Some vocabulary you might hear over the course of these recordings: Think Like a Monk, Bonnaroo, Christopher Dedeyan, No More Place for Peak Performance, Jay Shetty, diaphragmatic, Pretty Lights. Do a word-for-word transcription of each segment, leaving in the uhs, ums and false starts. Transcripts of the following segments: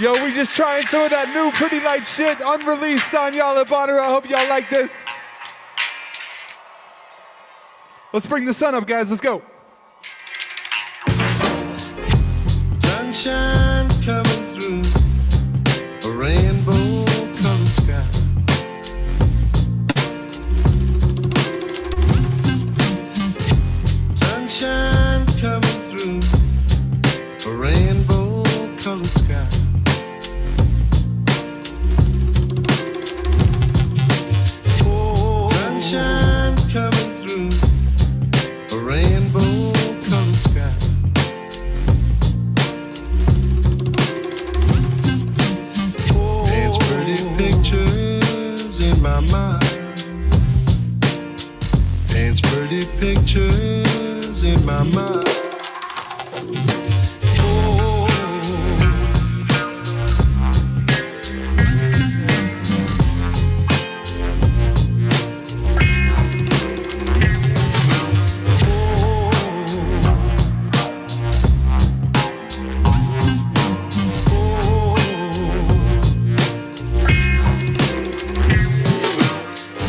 Yo, we just trying some of that new Pretty Lights shit, unreleased on y'all at Bonnaroo. I hope y'all like this. Let's bring the sun up, guys. Let's go. Sunshine coming through a rainbow-colored sky. Sunshine coming through a rainbow-colored sky. Oh, sunshine coming through a rainbow-colored sky. Oh, there's pretty pictures in my mind. There's pretty pictures in my mind. Oh, oh, oh.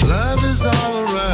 Love is all around.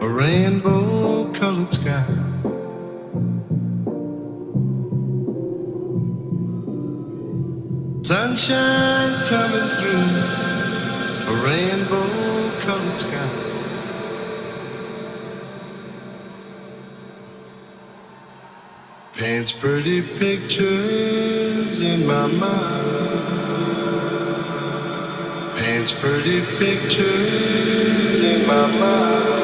a rainbow-colored sky. Sunshine coming through a rainbow-colored sky. Paints pretty pictures in my mind. Paints pretty pictures in my mind.